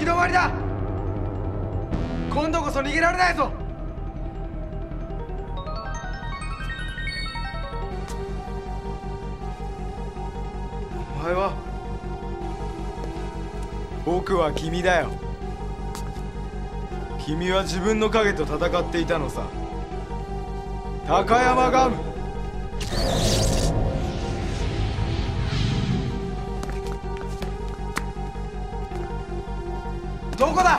行き止まりだ。今度こそ逃げられないぞ。お前は？僕は君だよ。君は自分の影と戦っていたのさ、高山ガム。どこだ？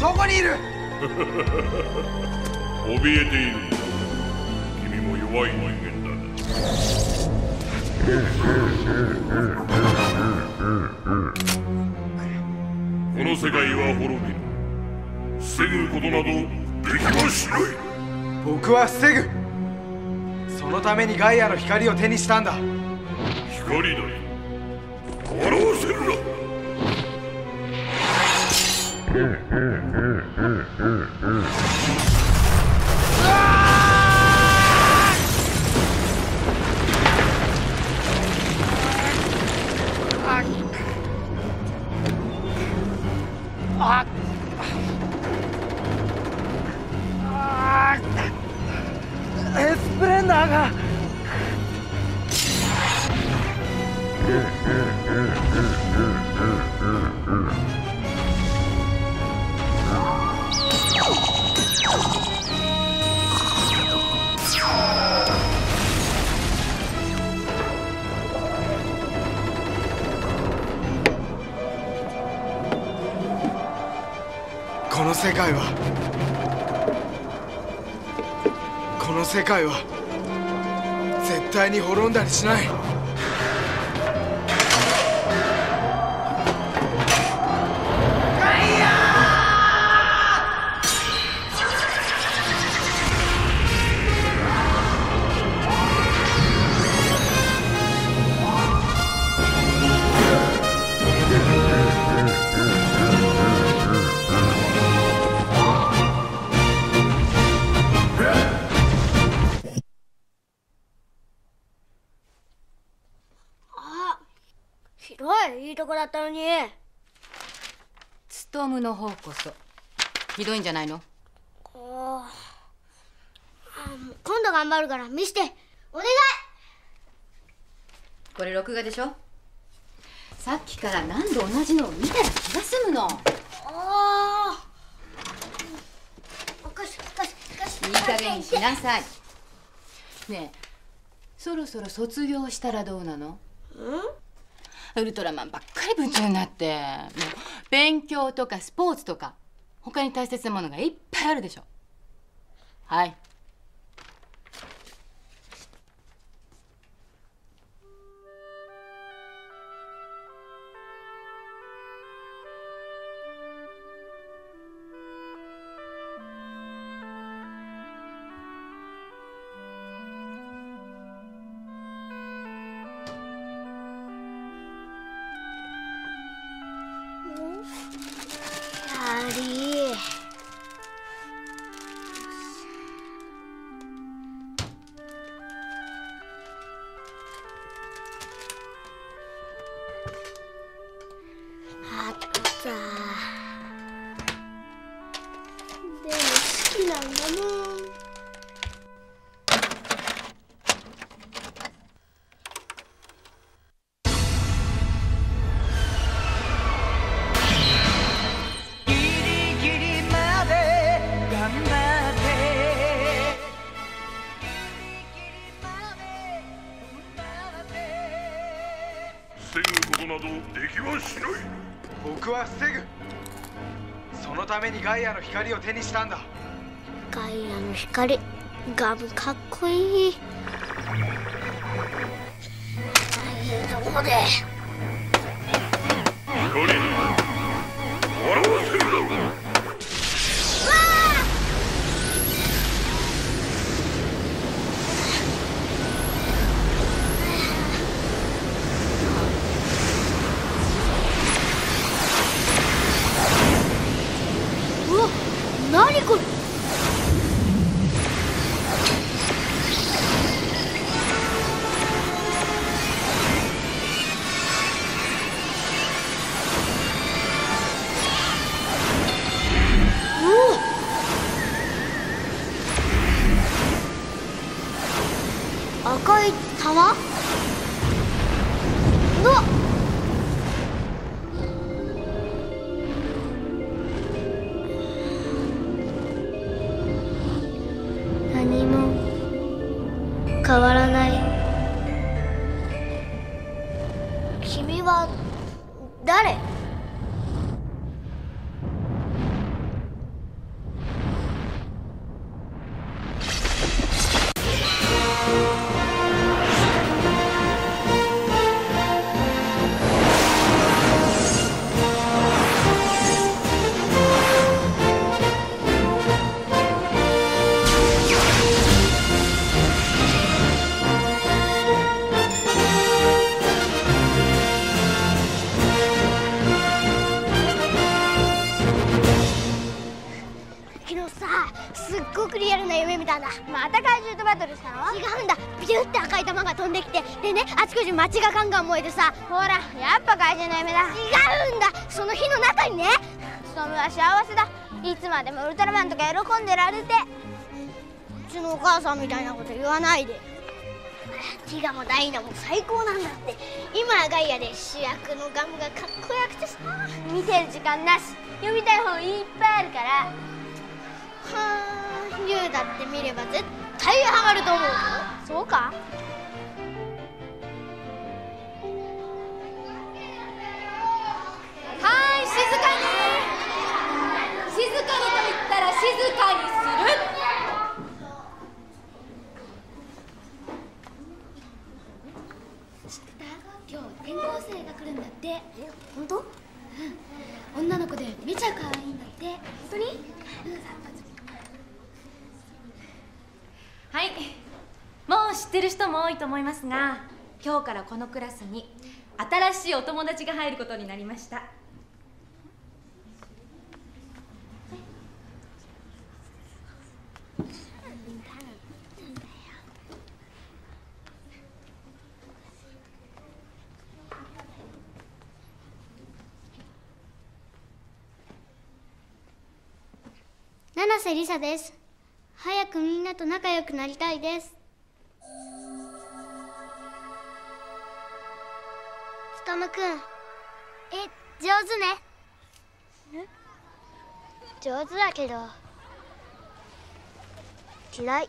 どこにいる？怯えている。君も弱い人間だな。この世界は滅びる。防ぐことなどできはしない。僕は防ぐ。そのためにガイアの光を手にしたんだ。光なり表せるな。うわあっ、エスプレンダーが。この世界は絶対に滅んだりしない。ツトムの方こそひどいんじゃないの？ああ、もう今度頑張るから見して、お願い。これ録画でしょ。さっきから何度同じのを見たら気が済むの。ああ、おかしいおかしいおかしい。いい加減にしなさい。ねえ、そろそろ卒業したらどうなの？ん？ウルトラマンばっかり夢中になって、もう勉強とかスポーツとか他に大切なものがいっぱいあるでしょ。はい、ガイアの光を手にしたんだ。ガイアの光、ガムかっこいい。ああいうとこで光に表せるだろう。わあはなっ。変わらない。君は誰？すっごくリアルな夢みたいだ。また怪獣とバトルしたの？違うんだ。ビューって赤い玉が飛んできて、でね、あちこち街がガンガン燃えてさ。ほら、やっぱ怪獣の夢だ。違うんだ、その火の中にね。ストームは幸せだ。いつまでもウルトラマンとか喜んでられて。うちのお母さんみたいなこと言わないで。ティガもダイナも最高なんだって。今はガイアで主役のガムがかっこよくてさ。見てる時間なし。読みたい本いっぱいあるから。ユウだって見れば絶対ハマると思う。そうか。はい、静かに。静かにと言ったら静かにする。知ってた？今日転校生が来るんだって。本当？うん、女の子でめちゃ可愛いんだって。本当に？うん。はい、もう知ってる人も多いと思いますが、今日からこのクラスに新しいお友達が入ることになりました。七瀬りさです。早くみんなと仲良くなりたいです。つとむくん、上手ね。ん？上手だけど嫌い。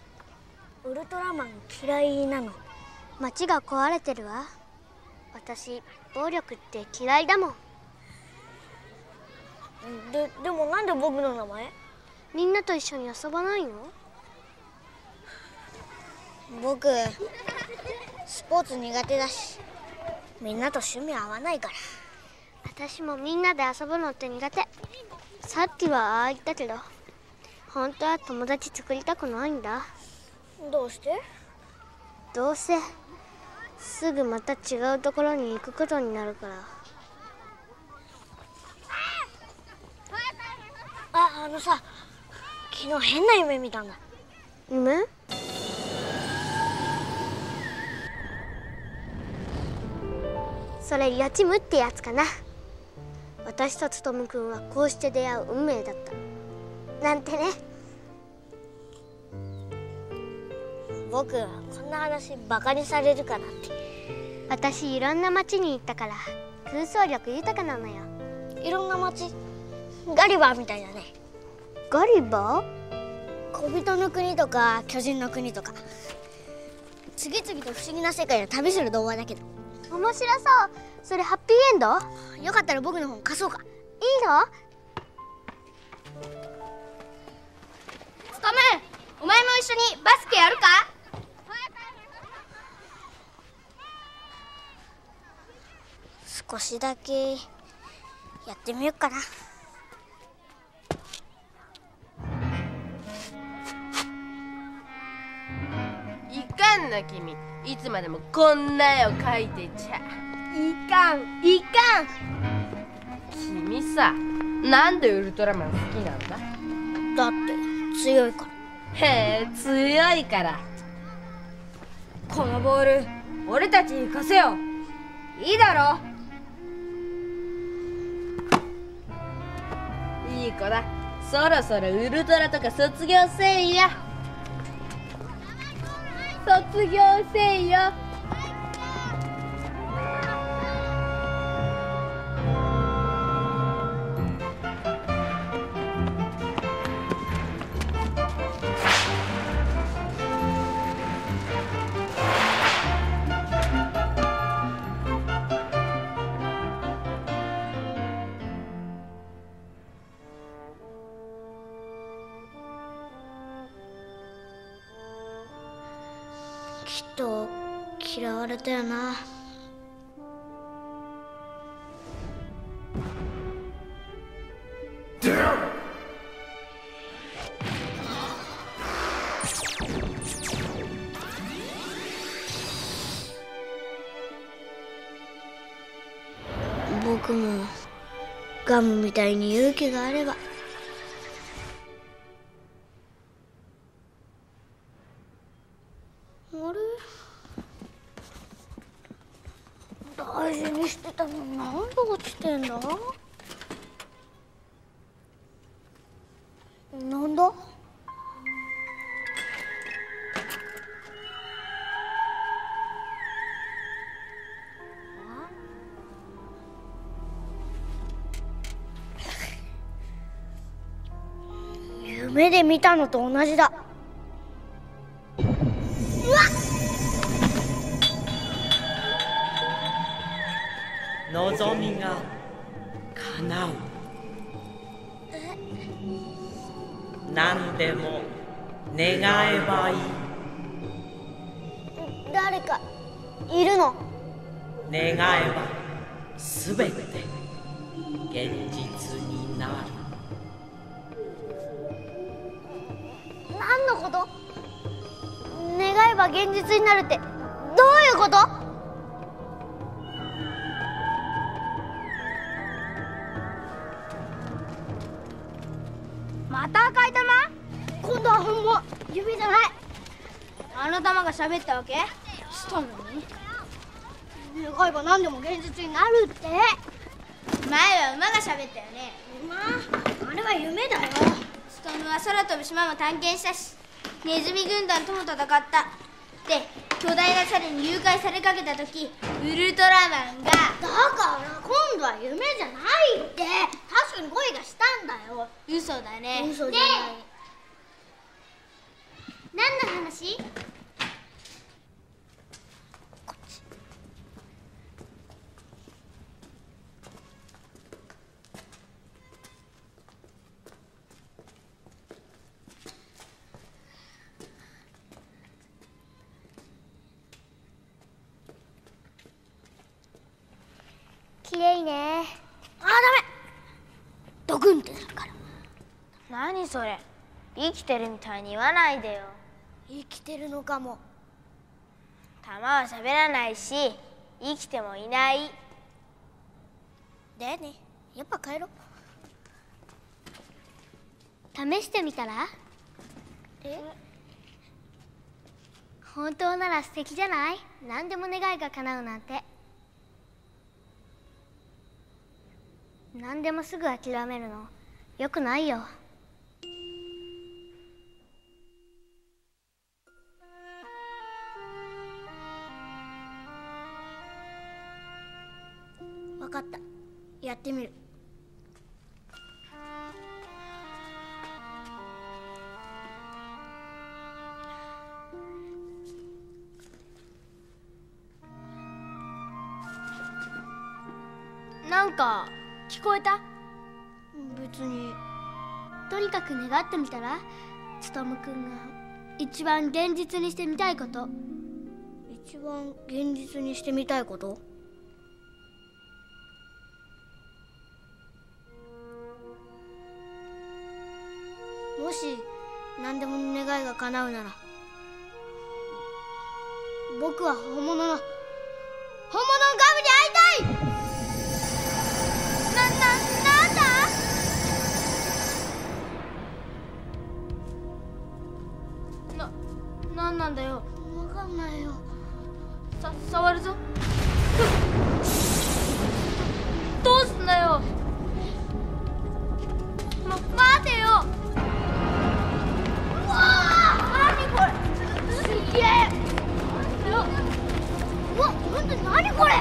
ウルトラマン嫌いなの。街が壊れてるわ。私、暴力って嫌いだもん。でもなんで僕の名前？みんなと一緒に遊ばないの？僕スポーツ苦手だし、みんなと趣味合わないから。私もみんなで遊ぶのって苦手。さっきはああ言ったけど、本当は友達作りたくないんだ。どうして？どうせすぐまた違うところに行くことになるから。あのさ、昨日変な夢見たんだ。夢？それやちむってやつかな。私とつとむくんはこうして出会う運命だったなんてね。僕はこんな話バカにされるかなって。私いろんな町に行ったから空想力豊かなのよ。いろんな町？ガリバーみたいだね。ガリバー？小人の国とか巨人の国とか、次々と不思議な世界を旅する童話だけど面白そう。それハッピーエンド？よかったら僕の本貸そうか。いいの？つかむ、お前も一緒にバスケやるか？少しだけやってみようかな。君、いつまでもこんな絵を描いてちゃいかんいかん。君さ、なんでウルトラマン好きなんだ？だって強いから。へえ、強いから。このボール俺たちに貸せよ。いいだろ？いい子だ。そろそろウルトラとか卒業せいや。卒業せいよ。嫌われたよな。僕もガムみたいに勇気があれば。大事にしてたのになんで落ちてんだ。なんだ。夢で見たのと同じだ。望みが叶う。何でも願えばいい。誰かいるの。願えばすべて現実になる。何のこと。願えば現実になるってどういうこと。また赤い玉。今度は本物。指じゃない。あの玉が喋ったわけしたのに。願えば何でも現実になるって。前は馬が喋ったよね。馬、あれは夢だよ。ストームは空飛ぶ島も探検したし、ネズミ軍団とも戦った。で、巨大な猿に誘拐されかけた時、ウルトラマンが。だから今度は夢じゃないって。確かに声がしたんだよ。嘘だね。嘘じゃない。で、何の話。こっち。きれいね。あー、ダメ。ドクンってなるから。何それ。生きてるみたいに言わないでよ。生きてるのかも。玉は喋らないし、生きてもいない。だよね。やっぱ帰ろ。試してみたら。え、本当なら素敵じゃない。何でも願いが叶うなんて。何でもすぐ諦めるのよくないよ。分かった、やってみる。なんか聞こえた？別に。とにかく願ってみたら。つとむくんが一番現実にしてみたいこと。一番現実にしてみたいこと。もし何でも願いが叶うなら、僕は本物のガムに会いたい。何なんだよ。分かんないよ。触るぞ。どうすんだよ。待てよ。うわあ、何これ。すげえ。うわ、本当に何これ。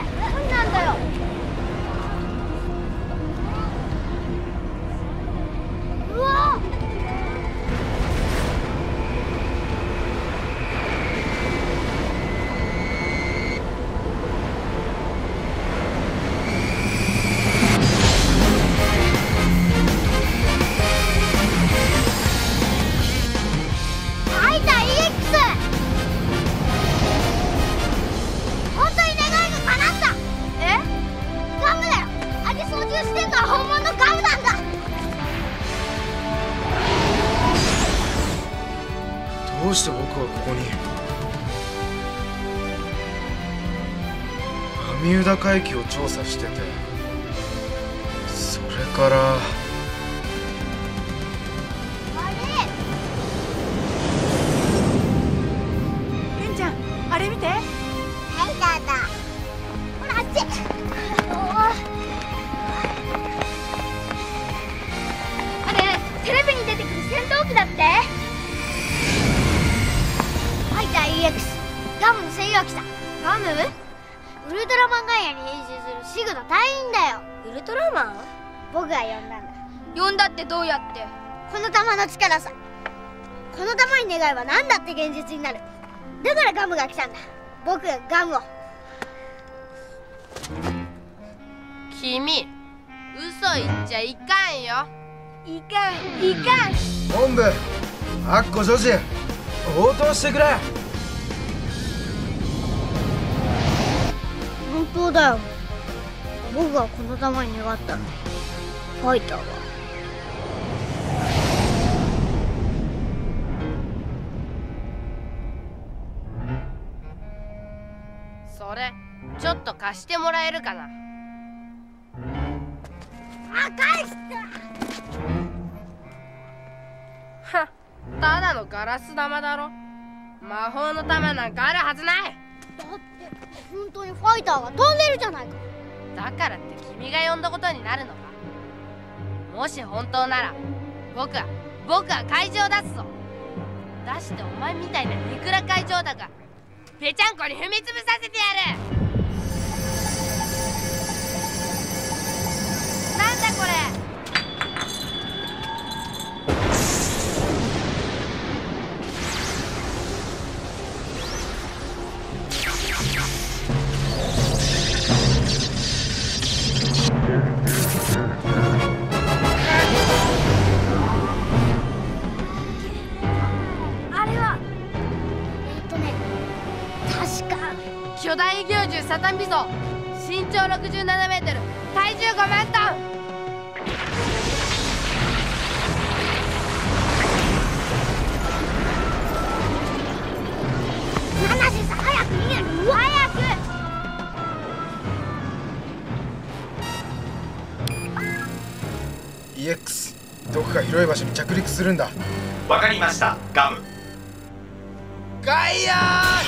操縦してんのは本物のガムなんだ。どうして僕はここに？波浦海域を調査してて、それから。あれ見て。ライダーだ。ほらあっち。あれテレビに出てくる戦闘機だって。ファイター EX ガムの専用機さ。ガム？ウルトラマンガイアに変身するシグの隊員だよ。ウルトラマン？僕が呼んだんだ。呼んだってどうやって？この玉の力さ。この玉に願えば何だって現実になる。だからガムが来たんだ。僕がガムを。君、嘘言っちゃいかんよ。いかん。本部、アッコ女子、応答してくれ。本当だよ。僕がこの玉に願ったの。ファイターは。それ、ちょっと貸してもらえるかな。あ、返した。はっ、ただのガラス玉だろ。魔法の玉なんかあるはずない。だって、本当にファイターが飛んでるじゃないか。だからって君が呼んだことになるのか。もし本当なら、僕は会場を出すぞ。出してお前みたいなニクラ会場だが。ぺちゃんこに踏みつぶさせてやる。なんだこれ。あれは巨大魚獣サタンビソ、身長67メートル、体重5万トン。七瀬さん、早く逃げる。早く。EX、どこか広い場所に着陸するんだ。わかりました、ガム。ガイアー！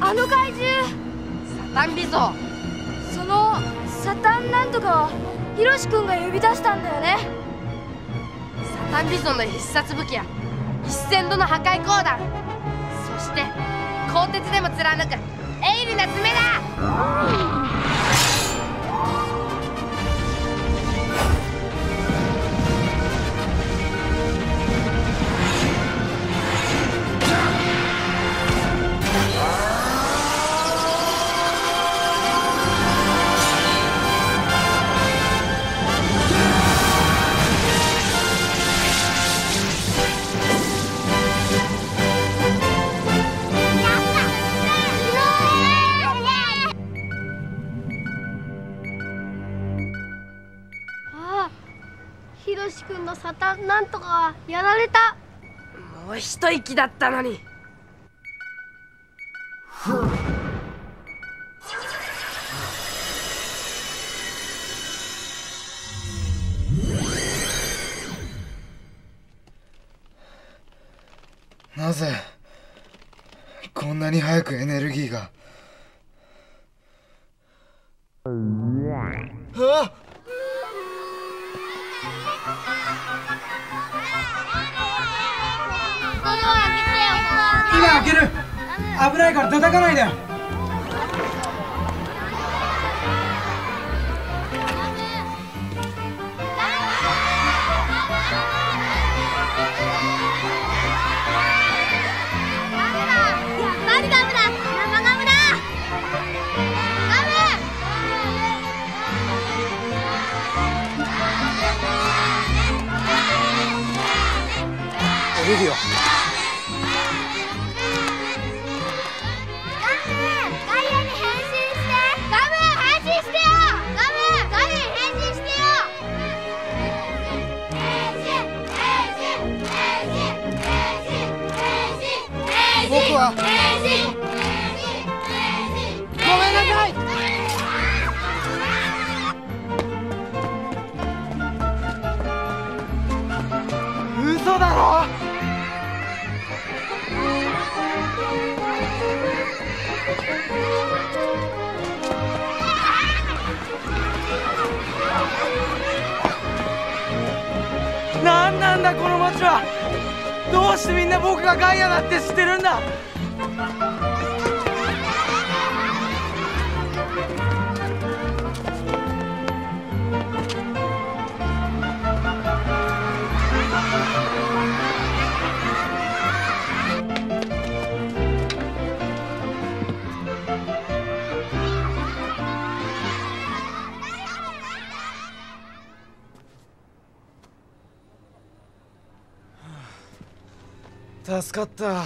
あの怪獣サタンビゾ、そのサタンなんとかはヒロシ君が呼び出したんだよね。サタンビゾの必殺武器や1000度の破壊光弾、そして鋼鉄でも貫く鋭利な爪だ。ひろし君のサタンなんとかやられた。もう一息だったのに。なぜこんなに早くエネルギーが。はあ、今開ける。危ないから叩かないで。降りるよ。ごめんなさい。嘘だろ。何なんだこの町は。どうしてみんな僕がガイアだって知ってるんだ。助かった。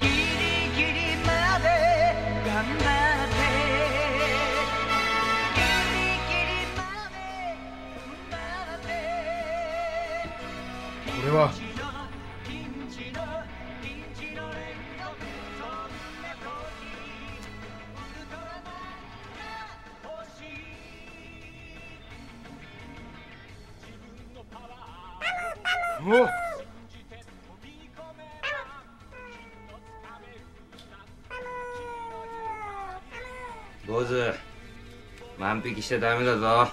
ギリギリまで頑張って、ギリギリまで頑張って。これは坊主、万引きしちゃダメだぞ。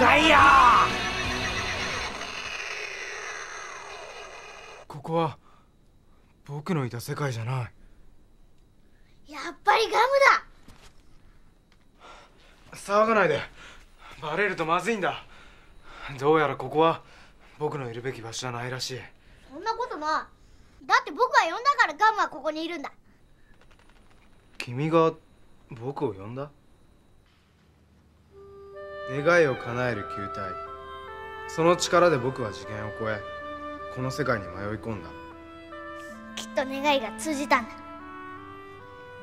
ガイアー！ここは僕のいた世界じゃない。やっぱりガムだ。騒がないで、バレるとまずいんだ。どうやらここは僕のいるべき場所じゃないらしい。そんなことない。だって僕は呼んだからガムはここにいるんだ。君が僕を呼んだ？願いを叶える球体、その力で僕は次元を超えこの世界に迷い込んだ。きっと願いが通じたんだ。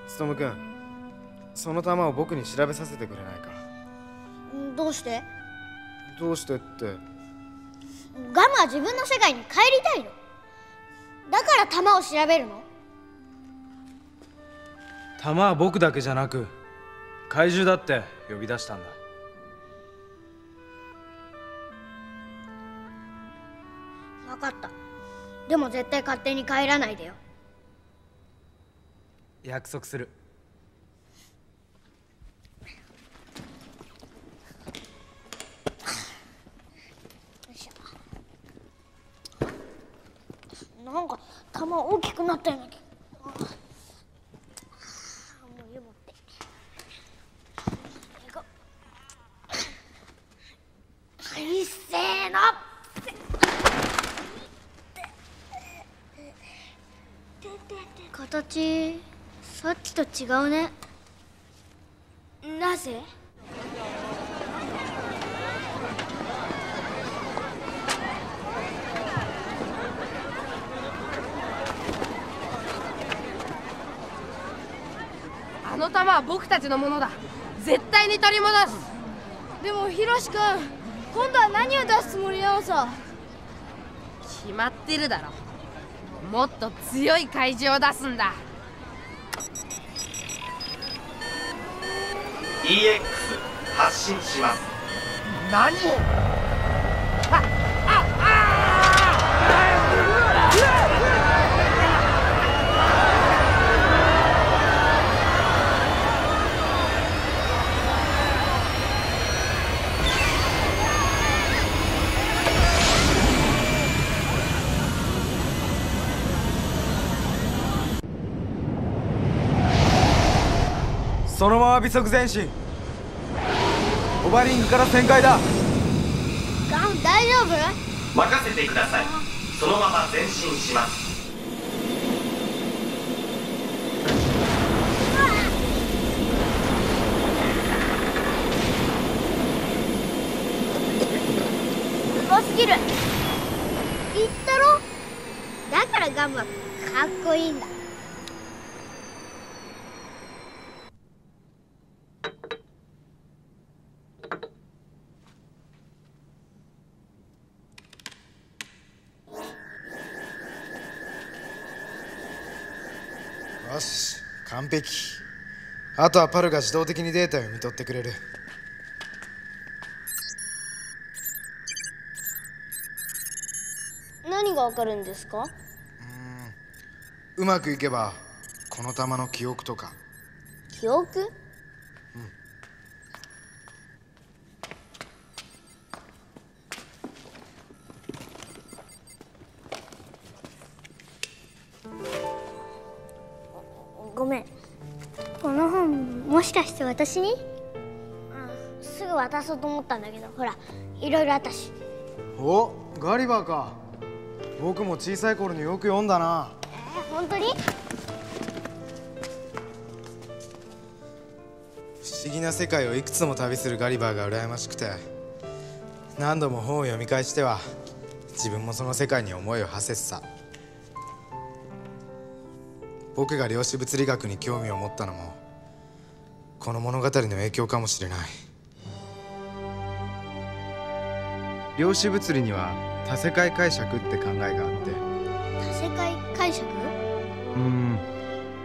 つとむくん、その玉を僕に調べさせてくれないか。どうして？どうしてってガムは自分の世界に帰りたいの。だから玉を調べるの。玉は僕だけじゃなく怪獣だって呼び出したんだ。分かった。でも絶対勝手に帰らないでよ。約束する。なんか玉大きくなったような気。もう湯持って。はい、せーの。形、さっきと違うね。なぜ？あの玉は僕たちのものだ。絶対に取り戻す。でもヒロシ君、今度は何を出すつもりなのさ。決まってるだろ。もっと強い怪獣を出すんだ。 EX 発進します。何を。 そのまま微速前進。ホバリングから旋回だ。ガン大丈夫？任せてください。そのまま前進します。 うわっ、すごすぎる。言ったろ。だからガンはかっこいいんだ。 よし、完璧。あとはパルが自動的にデータを読み取ってくれる。何がわかるんですか？うまくいけばこの玉の記憶とか。記憶？うん。ごめん。この本もしかして私に？すぐ渡そうと思ったんだけど、ほらいろいろあったし。お、ガリバーか。僕も小さい頃によく読んだな。本当に？不思議な世界をいくつも旅するガリバーが羨ましくて、何度も本を読み返しては自分もその世界に思いを馳せてた。 僕が量子物理学に興味を持ったのもこの物語の影響かもしれない。量子物理には多世界解釈って考えがあって。多世界解釈？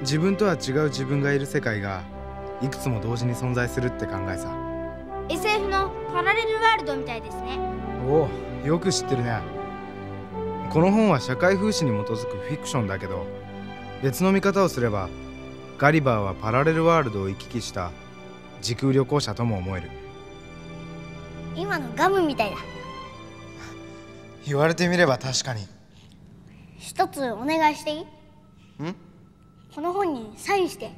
自分とは違う自分がいる世界がいくつも同時に存在するって考えさ。 SF のパラレルワールドみたいですね。おお、よく知ってるね。この本は社会風刺に基づくフィクションだけど、 別の見方をすればガリバーはパラレルワールドを行き来した時空旅行者とも思える。今のガムみたいだ。言われてみれば確かに。一つお願いしていい？この本にサインして。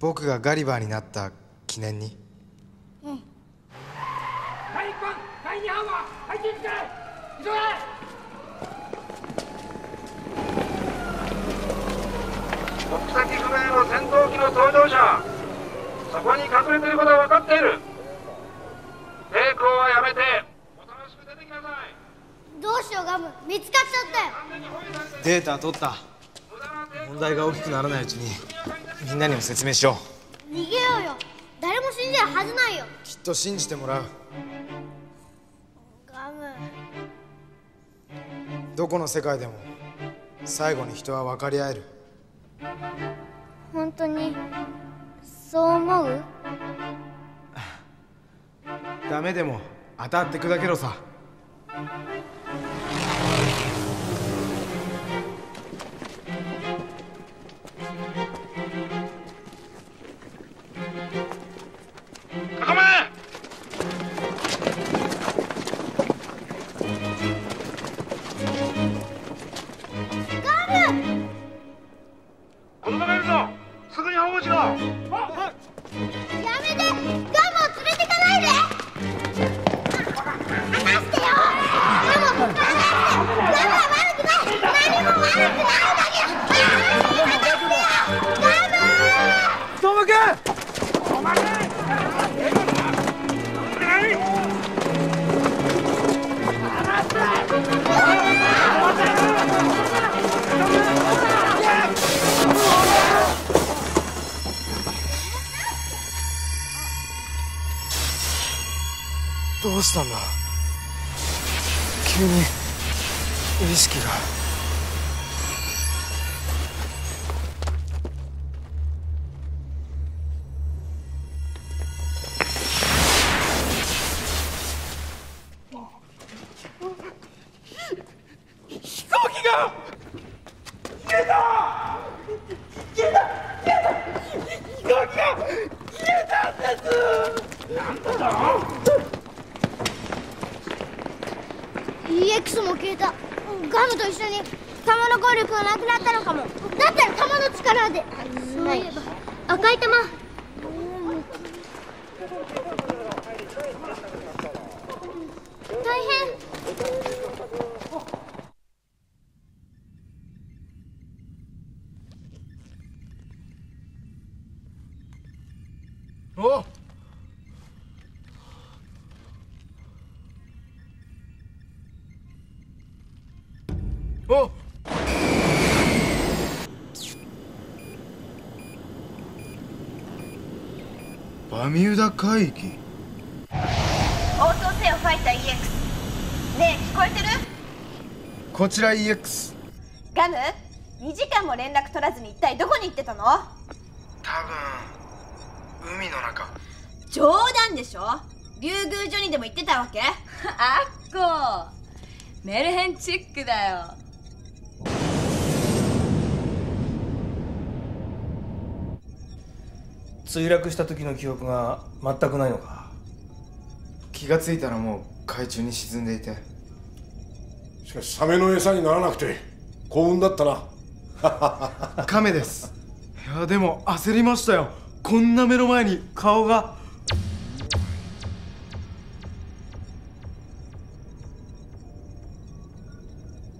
僕がガリバーになった記念に。うん。第1班第2班は配置につけ、急げ。 国際不明の戦闘機の搭乗者、そこに隠れていることは分かっている。抵抗はやめてお楽しく出てきなさい。どうしようガム、見つかっちゃったよ。データ取った。問題が大きくならないうちにみんなにも説明しよう。逃げようよ、誰も信じるはずないよ。きっと信じてもらう。ガム、どこの世界でも最後に人は分かり合える。 本当にそう思う？ダメでも当たって砕けろさ。ごめん。 どうしたんだ、急に意識が。EX も消えた。ガムと一緒に玉の効力がなくなったのかも。だったら玉の力で。そういえば赤い玉。大変。おっ、おっ、バミューダ海域。応答せよファイター EX。 ねえ、聞こえてる？こちら EX。 ガム、2時間も連絡取らずに一体どこに行ってたの？多分海の中。冗談でしょ。竜宮城にでも行ってたわけ？あっこメルヘンチックだよ。墜落した時の記憶が全くないのか。気がついたらもう海中に沈んでいて。しかしサメの餌にならなくて幸運だったな。カメです。いやでも焦りましたよ。こんな目の前に顔が。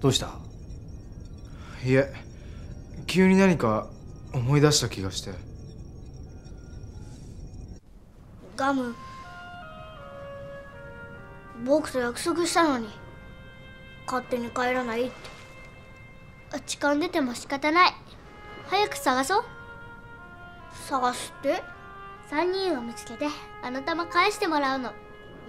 どうした？いえ、急に何か思い出した気がして。ガム、僕と約束したのに勝手に帰らないって。落ち込んでても仕方ない。早く探そう。探して。3人を見つけてあの玉返してもらうの。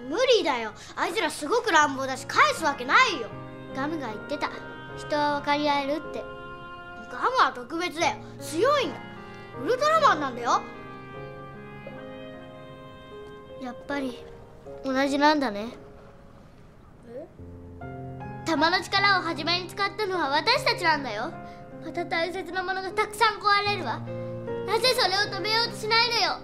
無理だよ、あいつらすごく乱暴だし返すわけないよ。ガムが言ってた、人は分かり合えるって。ガムは特別だよ、強いんだ、ウルトラマンなんだよ。やっぱり同じなんだね。玉の力を初めに使ったのは私たちなんだよ。また大切なものがたくさん壊れるわ。なぜそれを止めようとしないのよ。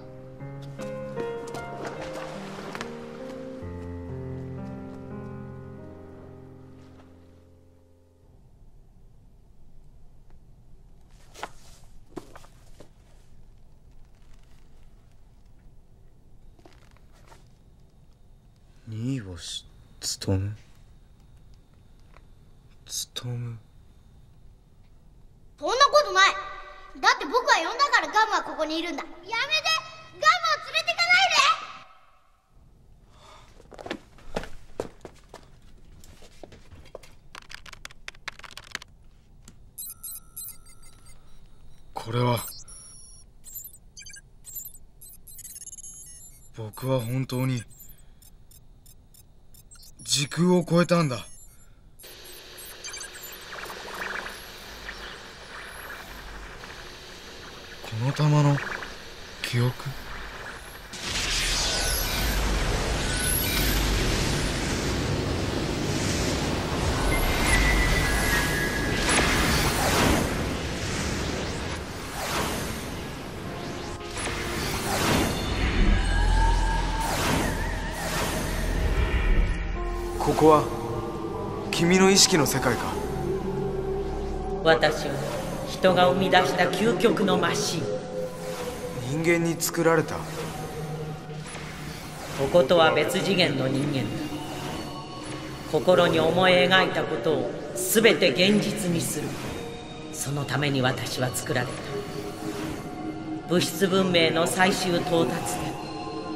新星つとむ。そんなことない。だって僕は呼んだからガムはここにいるんだ。やめて、ガムを連れてかないで。これは僕は本当に時空を超えたんだ。この玉の記憶。ここは君の意識の世界か。私は人が生み出した究極のマシン。人間に作られた。こことは別次元の人間だ。心に思い描いたことを全て現実にする。そのために私は作られた。物質文明の最終到達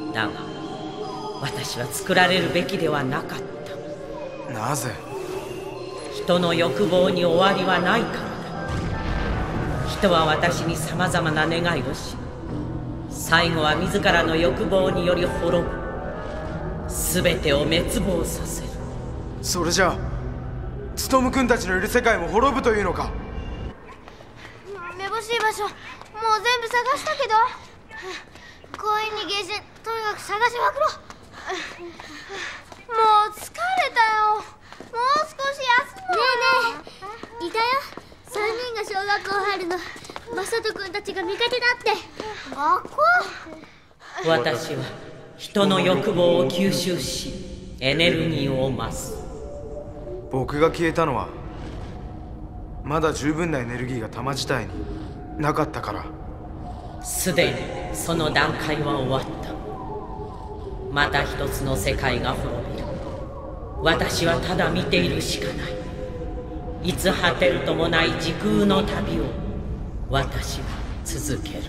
点だが、私は作られるべきではなかった。なぜ？人の欲望に終わりはないから。人は私にさまざまな願いをし、最後は自らの欲望により滅ぶ。全てを滅亡させる。それじゃあツトム君たちのいる世界も滅ぶというのか。めぼしい場所もう全部探したけど、公園にゲージ、とにかく探しまくろう。もう疲れたよ、もう少し休もう。ねえねえ、いたよ、3人が小学校入るの。マサト君たちが見かけだって。あっこ。私は人の欲望を吸収しエネルギーを増す。僕が消えたのはまだ十分なエネルギーが玉自体になかったから。すでにその段階は終わった。また一つの世界が滅びる。私はただ見ているしかない。いつ果てるともない時空の旅を私は続ける。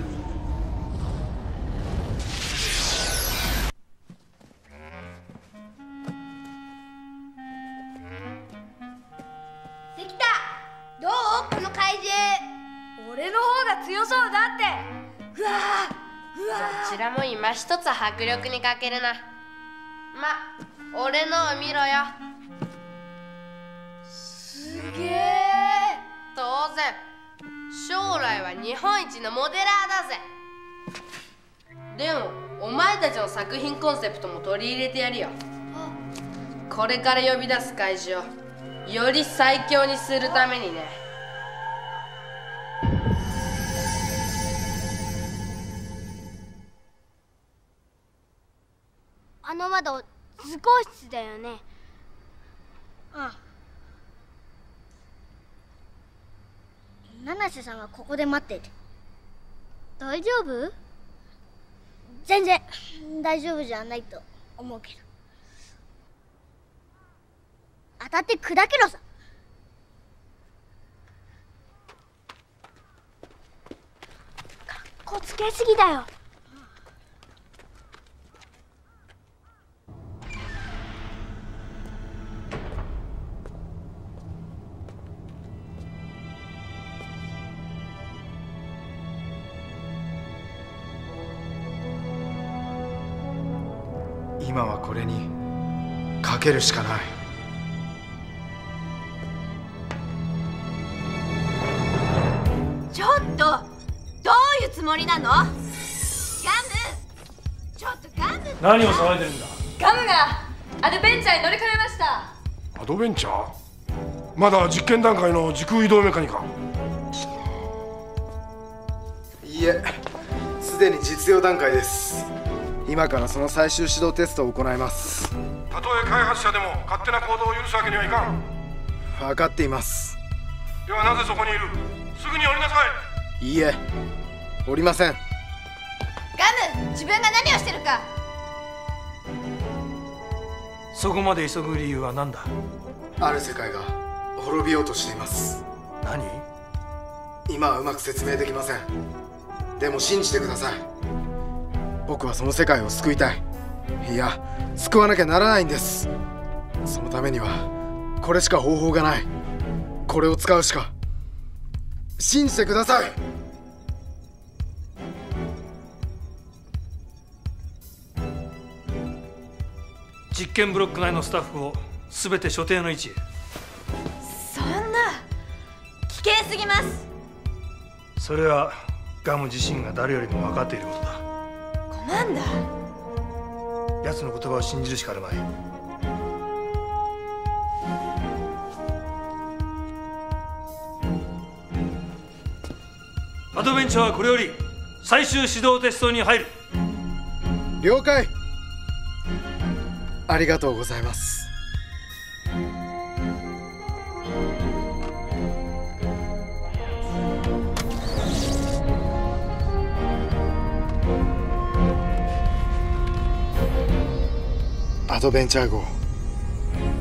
こちらも今一つ迫力に欠けるな。ま、俺のを見ろよ。すげえ。当然将来は日本一のモデラーだぜ。でもお前たちの作品コンセプトも取り入れてやるよ。これから呼び出す怪獣をより最強にするためにね。あの窓図工室だよね。ああ、七瀬さんはここで待ってて。大丈夫？全然大丈夫じゃないと思うけど、当たって砕けろさ。かっこつけすぎだよ。今はこれにかけるしかない。ちょっとどういうつもりなの？ガム、ちょっとガム。何を騒いでるんだ？ガムがアドベンチャーに乗り換えました。アドベンチャー？まだ実験段階の時空移動メカニカ。いえ、すでに実用段階です。今からその最終指導テストを行います。たとえ開発者でも勝手な行動を許すわけにはいかん。分かっています。ではなぜそこにいる？すぐに降りなさい。いいえ、降りません。ガム、自分が何をしてるか。そこまで急ぐ理由は何だ？ある世界が滅びようとしています。何？今はうまく説明できません。でも信じてください。僕はその世界を救いたい。いや、救わなきゃならないんです。そのためにはこれしか方法がない。これを使うしか。信じてください。実験ブロック内のスタッフを全て所定の位置へ。そんな危険すぎます。それはガム自身が誰よりも分かっていることだ。なんだ？奴の言葉を信じるしかあるまい。アドベンチャーはこれより最終指導テストに入る。了解。ありがとうございます。アドベンチャー号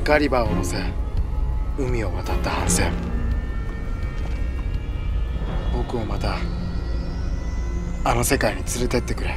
ガリバーを乗せ海を渡った帆船。僕をまたあの世界に連れてってくれ。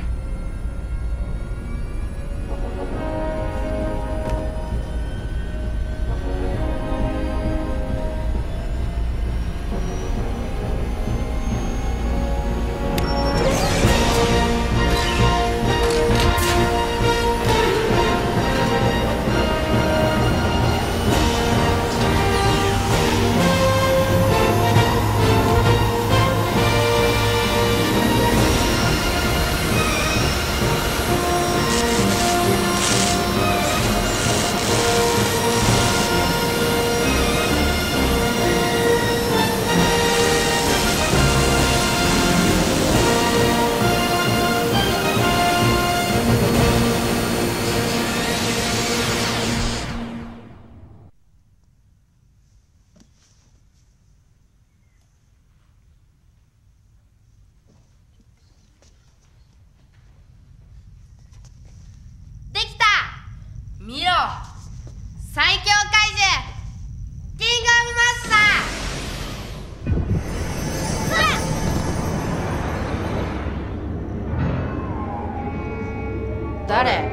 誰？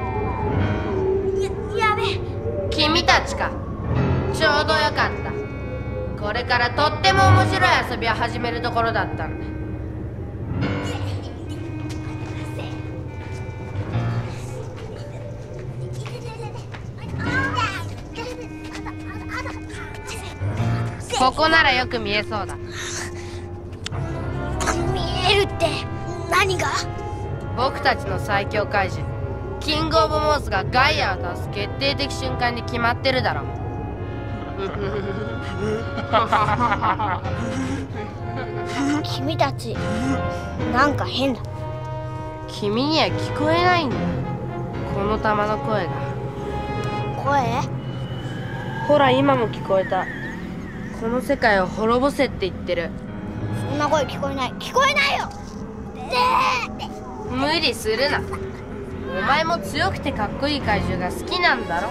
やべえ。君たちか。ちょうどよかった。これからとっても面白い遊びを始めるところだったんだ。ここならよく見えそうだ。見えるって何が？僕たちの最強怪人キング・オブ・モースがガイアを倒す決定的瞬間に決まってるだろう。君たちなんか変だ。君には聞こえないんだ。この玉の声が。声？ほら今も聞こえた。この世界を滅ぼせって言ってる。そんな声聞こえない。聞こえないよ。無理するな。お前も強くてかっこいい怪獣が好きなんだろ。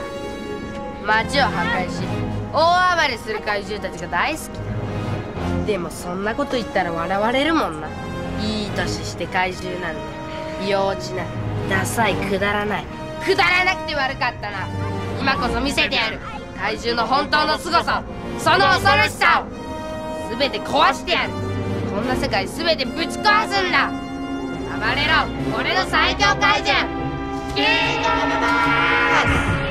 街を破壊し大暴れする怪獣たちが大好き。でもそんなこと言ったら笑われるもんな。いい年して怪獣なんて幼稚な、ダサい、くだらない。くだらなくて悪かったな。今こそ見せてやる。怪獣の本当の凄さを、その恐ろしさを全て壊してやる。こんな世界全てぶち壊すんだ。暴れろ、俺の最強怪獣キングオブモース。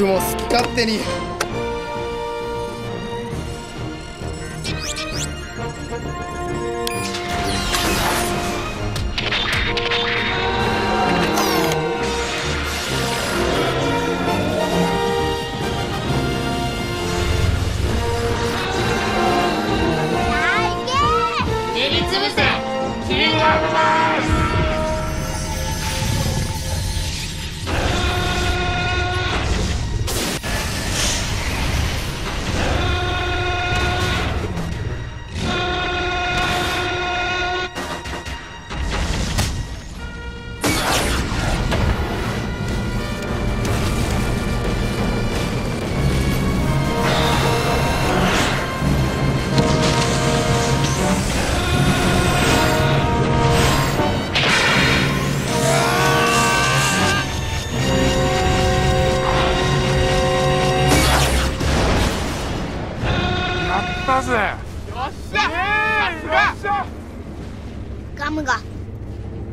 もう好き勝手に塗りつぶせ。キングオブマウス。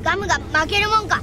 ガムが負けるもんか。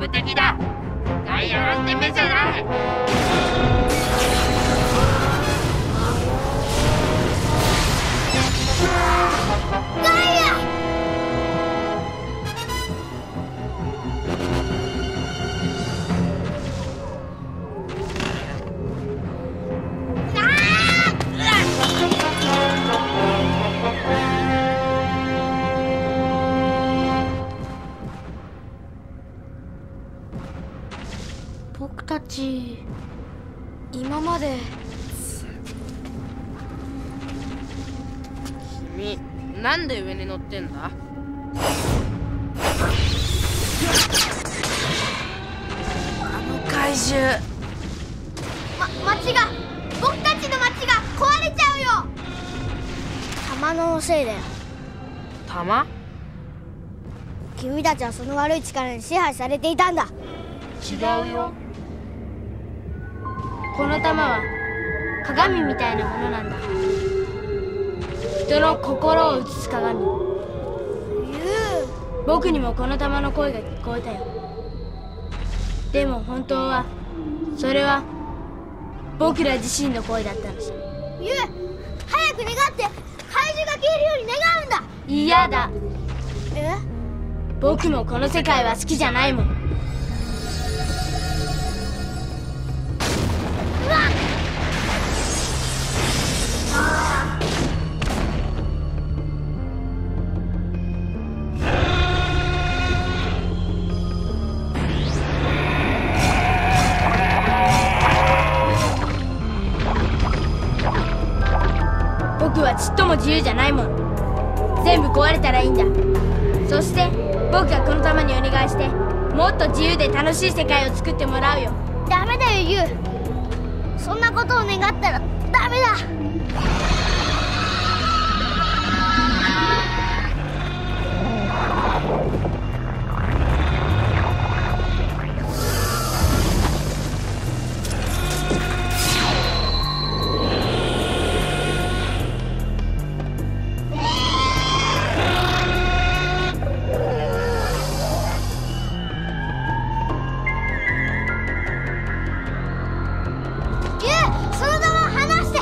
無敵だ。ダイヤなんて目じゃない。ダイヤ。僕たち今まで君なんで上に乗ってんだ。あの怪獣街が僕たちの街が壊れちゃうよ。弾のせいだよ。弾？君たちはその悪い力に支配されていたんだ。違うよ。この玉は鏡みたいなものなんだ。人の心を映す鏡。僕にもこの玉の声が聞こえたよ。でも本当はそれは僕ら自身の声だったのさ。ユウ、早く願って怪獣が消えるように願うんだ。嫌だ。え？僕もこの世界は好きじゃないもん。自由じゃないもん。全部壊れたらいいんだ。そして僕がこの玉にお願いしてもっと自由で楽しい世界を作ってもらうよ。ダメだよユウ。そんなことを願ったらダメだ。その玉を離して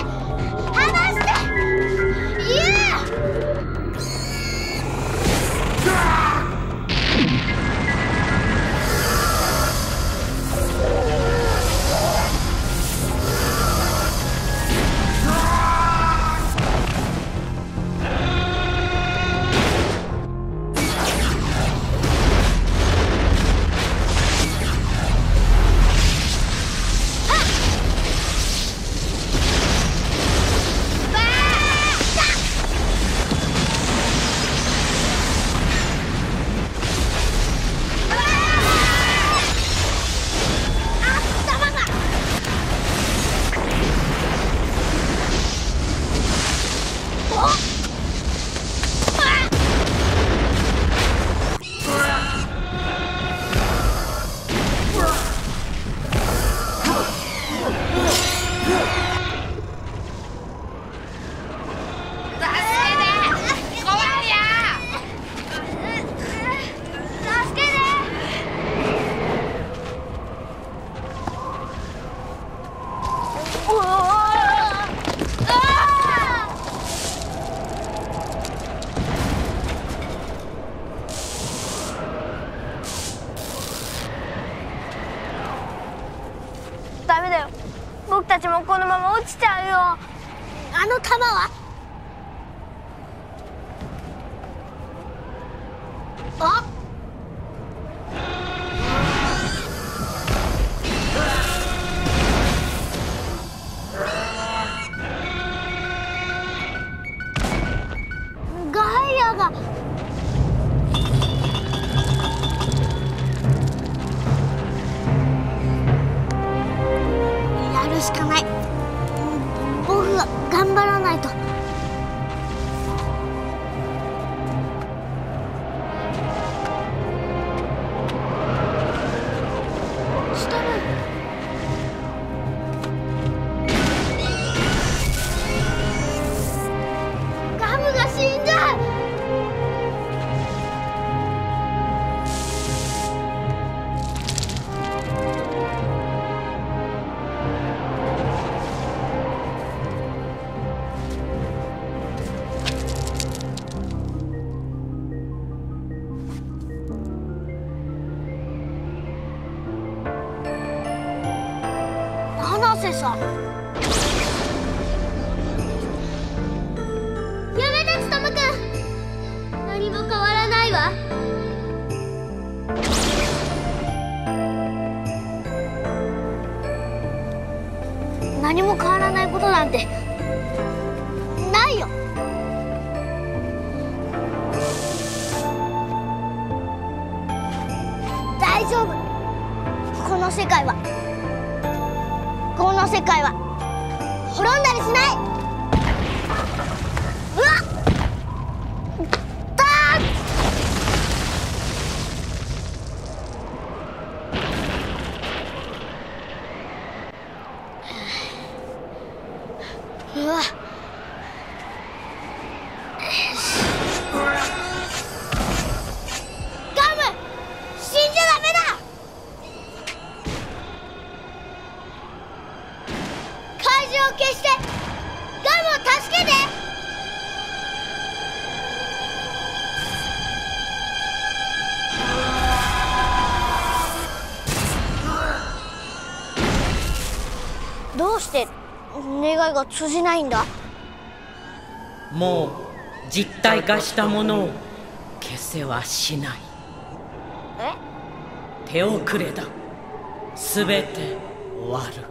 通じないんだ。もう実体化したものを消せはしない。え？手遅れだ。すべて終わる。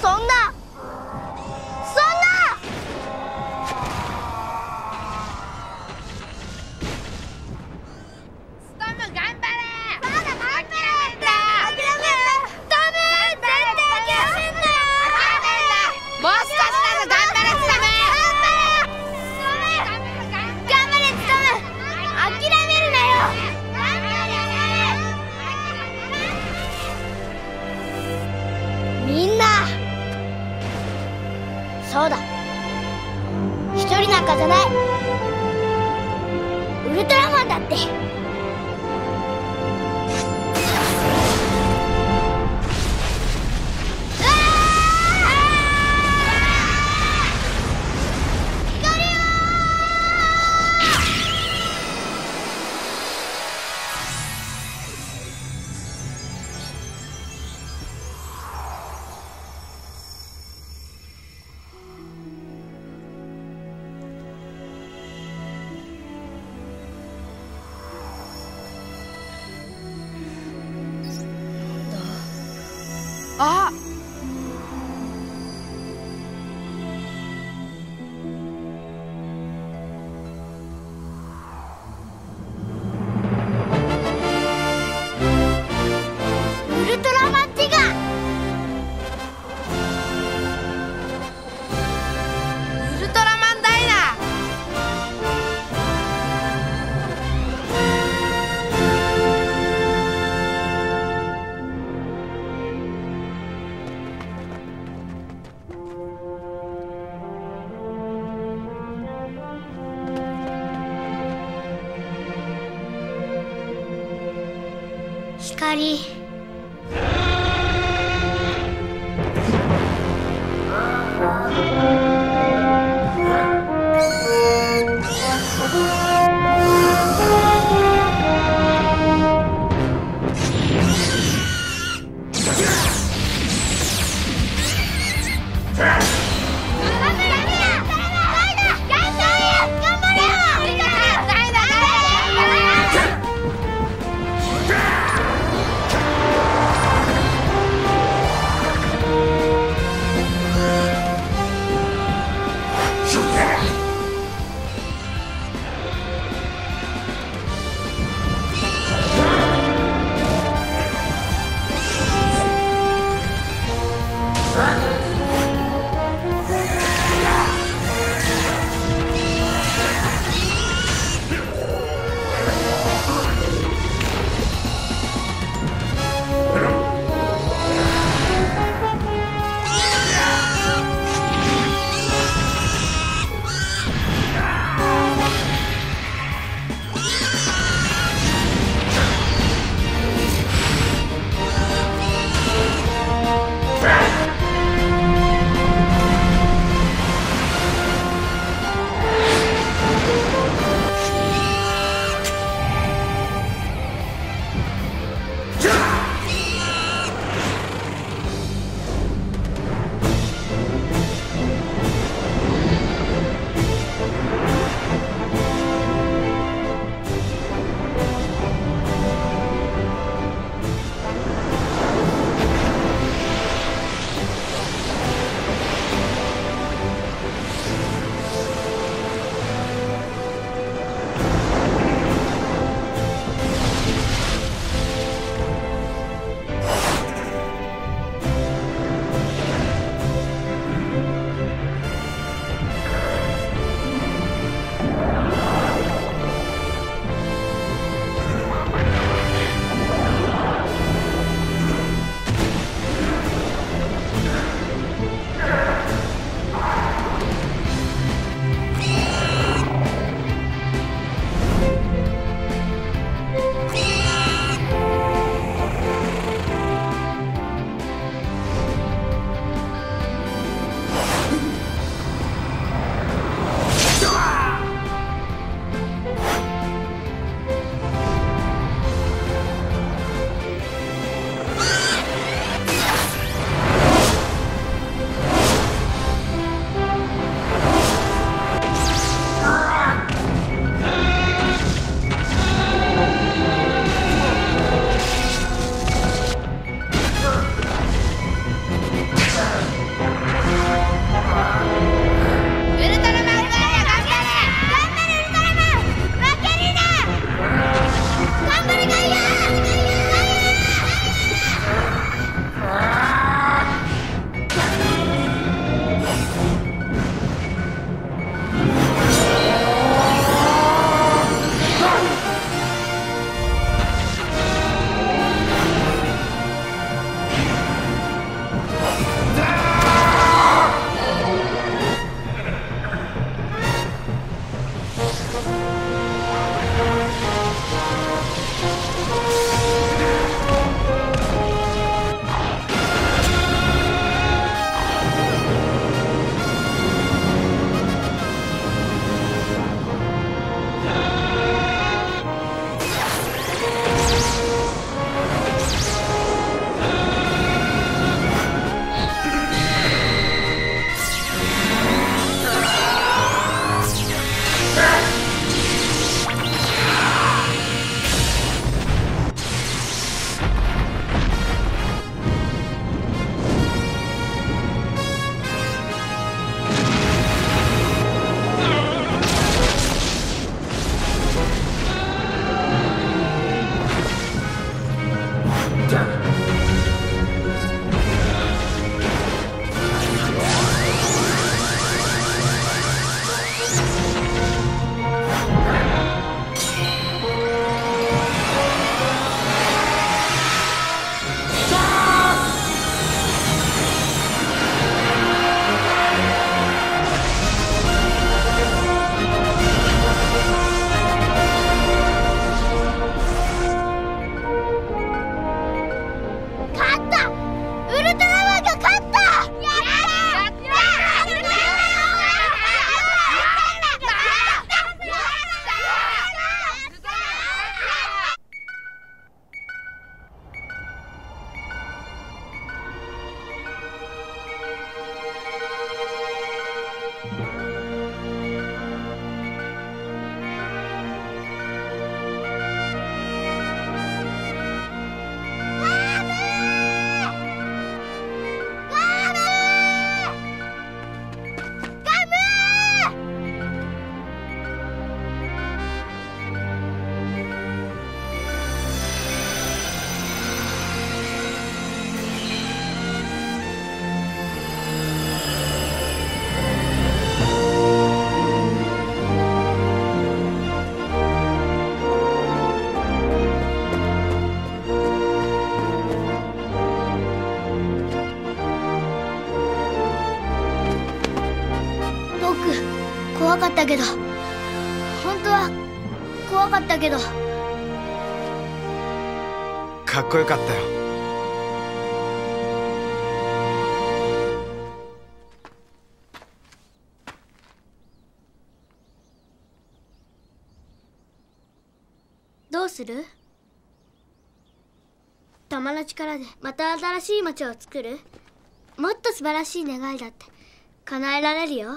そんなわり。怖かったけど、本当は怖かったけど、かっこよかったよ。どうする？玉の力でまた新しい町を作る？もっと素晴らしい願いだって叶えられるよ。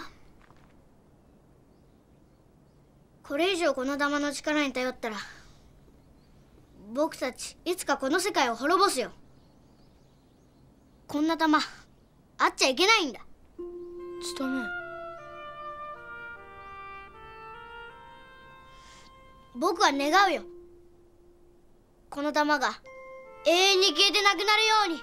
これ以上この玉の力に頼ったら僕たちいつかこの世界を滅ぼすよ。こんな玉あっちゃいけないんだ。務め、僕は願うよ。この玉が永遠に消えてなくなるように。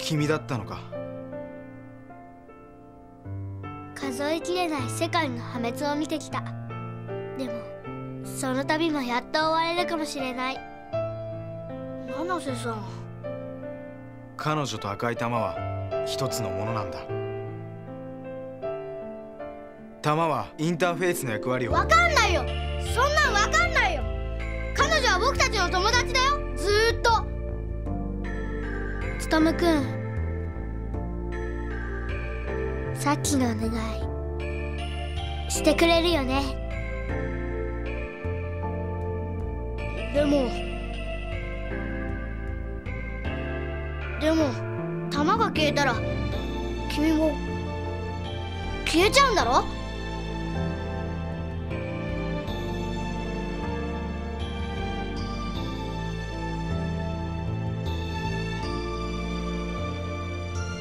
君だったのか。数えきれない世界の破滅を見てきた。でもその旅もやっと終われるかもしれない。七瀬さん、彼女と赤い玉は一つのものなんだ。玉はインターフェースの役割を。分かんないよ、そんなん分かんないよ。彼女は僕たちの友達だよ、ずーっと。つとむくん、さっきのお願いしてくれるよね。でも玉が消えたら君も消えちゃうんだろ？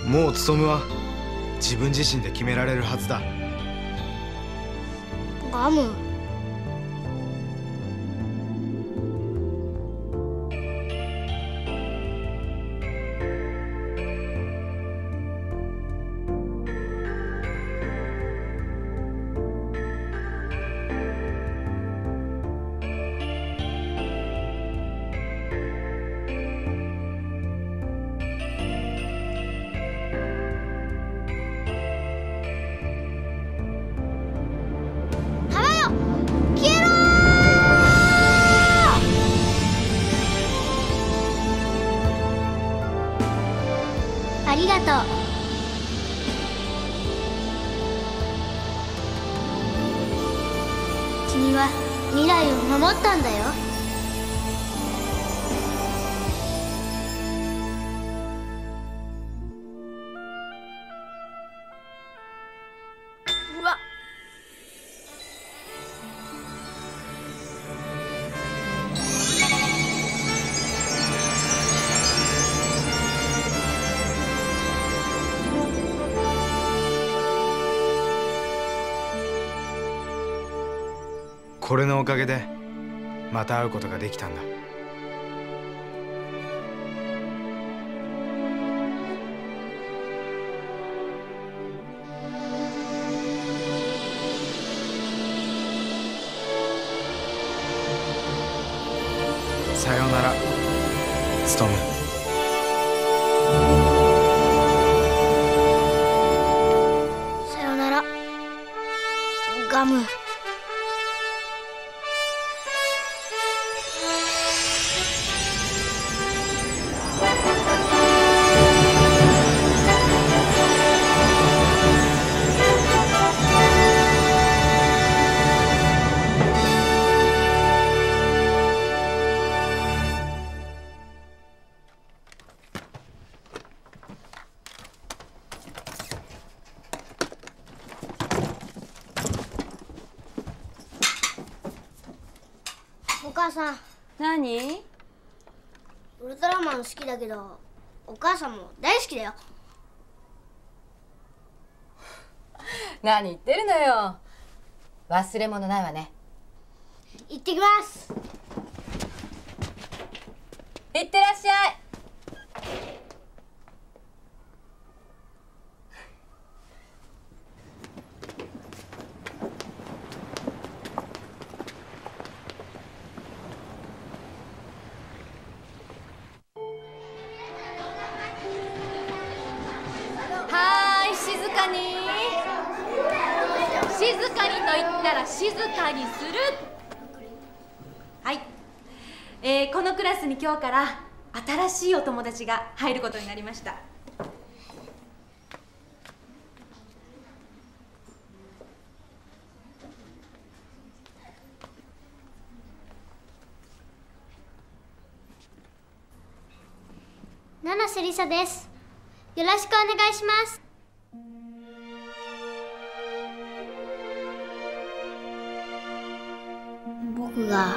もう勉は自分自身で決められるはずだ。ガム。君は未来を守ったんだよ。うわっ、これのおかげでまた会うことができたんだ。さようなら、ツトム。さようなら、ガム。お母さん、何？ウルトラマン好きだけど、お母さんも大好きだよ。何言ってるのよ。忘れ物ないわね。行ってきます。行ってらっしゃい。かに、静かにと言ったら静かにする。はい、このクラスに今日から新しいお友達が入ることになりました。七瀬りさです。よろしくお願いします。僕が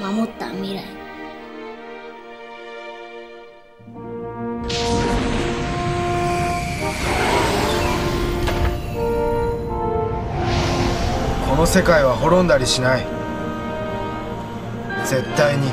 守った未来。この世界は滅んだりしない。絶対に。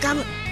ガム。